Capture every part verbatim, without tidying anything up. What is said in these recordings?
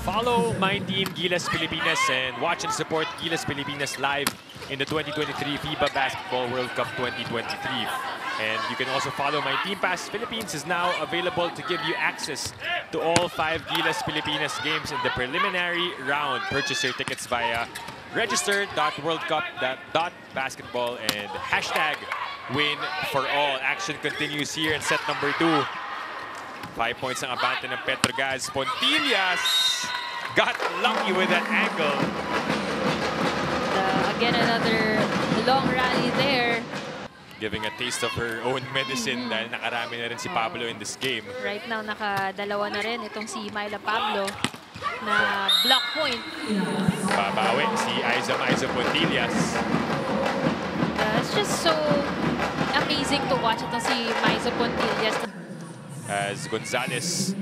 Follow my team, Gilas Filipinas, and watch and support Gilas Filipinas live in the twenty twenty-three FIBA Basketball World Cup twenty twenty-three. And you can also follow my Team Pass Philippines is now available to give you access to all five Gilas Filipinas games in the preliminary round. Purchase your tickets via register dot world cup dot basketball and hashtag win for all. Action continues here in set number two. Five points ang abante ng Petro Gazz. Pontillas got lucky with that angle. Uh, again, another long rally there. Giving a taste of her own medicine mm-hmm. dahil nakarami na rin si Pablo in this game. Right now, nakadalawa na rin itong si Myla Pablo na block point. Babawi si Aiza Maizo-Pontillas. Uh, it's just so amazing to watch itong si Maizo-Pontillas. As Gonzalez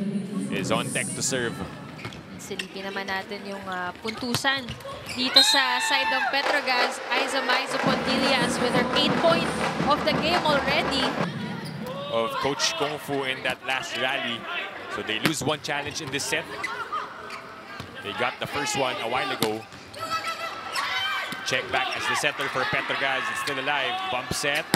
is on deck to serve. Silipin naman natin yung uh, puntusan dito sa side ng Petro Gazz. Aiza Maizo-Pontillas with her eighth point of the game already. Of Coach Kung Fu in that last rally. So they lose one challenge in this set. They got the first one a while ago. Check back as the setter for Petro Gazz. It's still alive. Bump set.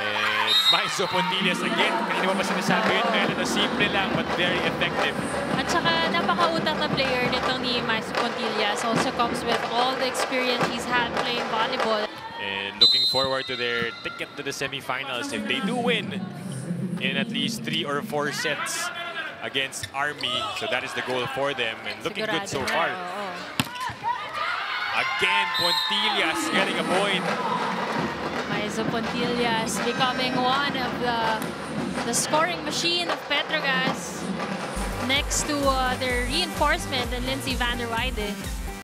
And Maizo-Pontillas again. Hindi mo pa sinasabi yun. Meron na simple lang but very effective. At saka napakautak na player nitong ni Maizo-Pontillas. Also comes with all the experience he's had playing volleyball. And looking forward to their ticket to the semifinals if they do win in at least three or four sets against Army. So that is the goal for them. And looking Sigurado good so far. Na, oh. Again, Pontillas getting a point. Maizo-Pontillas becoming one of the, the scoring machine of Petro Gazz next to uh, their reinforcement and Lindsay Vanderwyde.